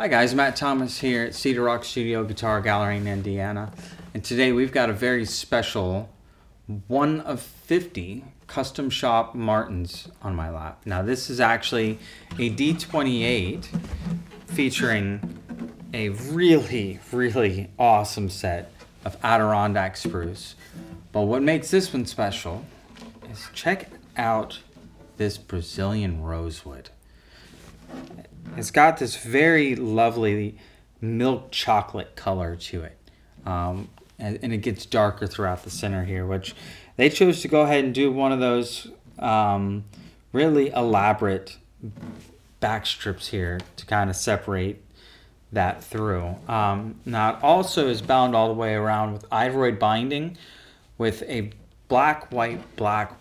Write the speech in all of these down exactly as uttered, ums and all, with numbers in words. Hi guys, Matt Thomas here at Cedar Rock Studio Guitar Gallery in Indiana, and today we've got a very special one of fifty custom shop Martins on my lap. Now this is actually a D twenty-eight featuring a really, really awesome set of Adirondack spruce. But what makes this one special is check out this Brazilian rosewood. It's got this very lovely milk chocolate color to it, um, and, and it gets darker throughout the center here, which they chose to go ahead and do one of those um, really elaborate back strips here to kind of separate that through. Um, now it also is bound all the way around with ivoroid binding with a black, white, black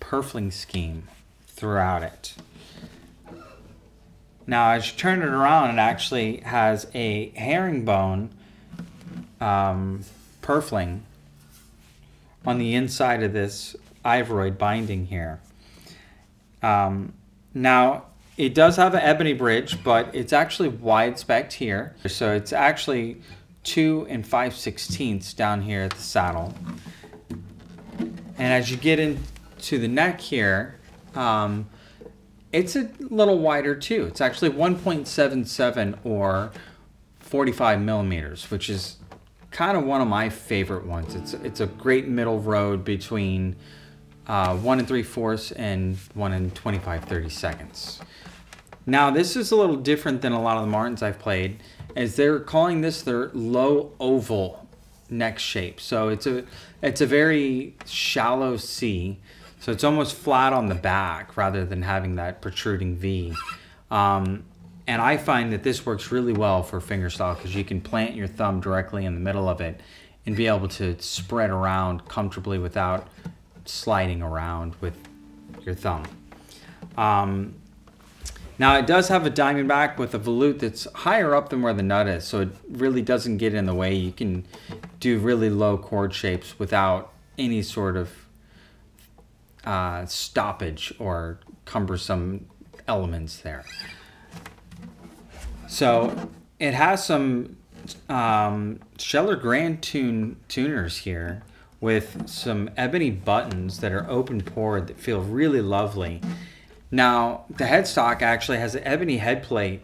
purfling scheme throughout it. Now, as you turn it around, it actually has a herringbone um, purfling on the inside of this ivoroid binding here. Um, now, it does have an ebony bridge, but it's actually wide specced here. So it's actually two and five sixteenths down here at the saddle. And as you get into the neck here, um, it's a little wider too. It's actually one point seven seven or forty-five millimeters, which is kind of one of my favorite ones. It's it's a great middle road between uh, one and three fourths and one and twenty-five thirty-seconds. Now this is a little different than a lot of the Martins I've played, as they're calling this their low oval neck shape. So it's a it's a very shallow C. So it's almost flat on the back rather than having that protruding V. Um, and I find that this works really well for fingerstyle because you can plant your thumb directly in the middle of it and be able to spread around comfortably without sliding around with your thumb. Um, now it does have a diamond back with a volute that's higher up than where the nut is, so it really doesn't get in the way. You can do really low chord shapes without any sort of Uh, stoppage or cumbersome elements there. So it has some um, Scheller Grand Tune tuners here with some ebony buttons that are open poured that feel really lovely. Now the headstock actually has an ebony head plate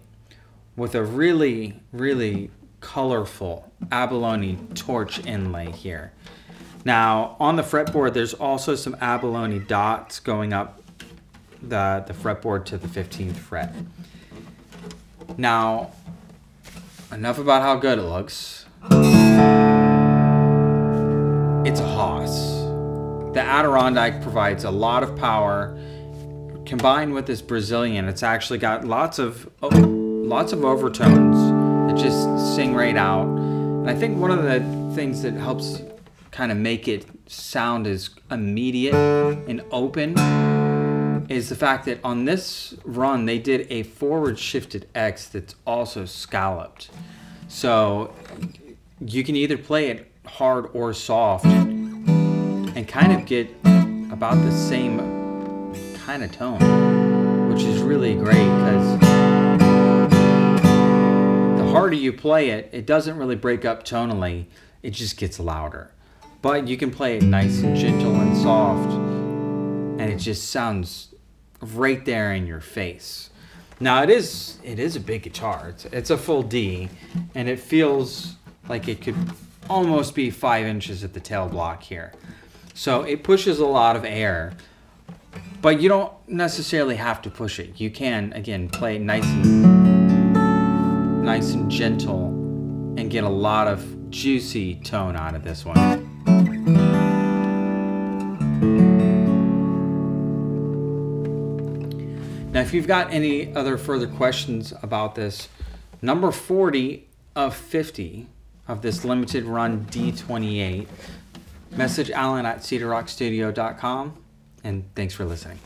with a really, really colorful abalone torch inlay here. Now, on the fretboard, there's also some abalone dots going up the, the fretboard to the fifteenth fret. Now, enough about how good it looks. It's a hoss. The Adirondack provides a lot of power. Combined with this Brazilian, it's actually got lots of, oh, lots of overtones that just sing right out. And I think one of the things that helps kind of make it sound as immediate and open is the fact that on this run they did a forward shifted X that's also scalloped. So you can either play it hard or soft and kind of get about the same kind of tone, which is really great because the harder you play it, it doesn't really break up tonally, it just gets louder. But you can play it nice and gentle and soft, and it just sounds right there in your face. Now it is it is a big guitar. It's, it's a full D, and it feels like it could almost be five inches at the tail block here. So it pushes a lot of air, but you don't necessarily have to push it. You can, again, play it nice and, nice and gentle and get a lot of juicy tone out of this one. Now, if you've got any other further questions about this, number forty of fifty of this limited run D twenty-eight, message Alan at cedar rock studio dot com, and thanks for listening.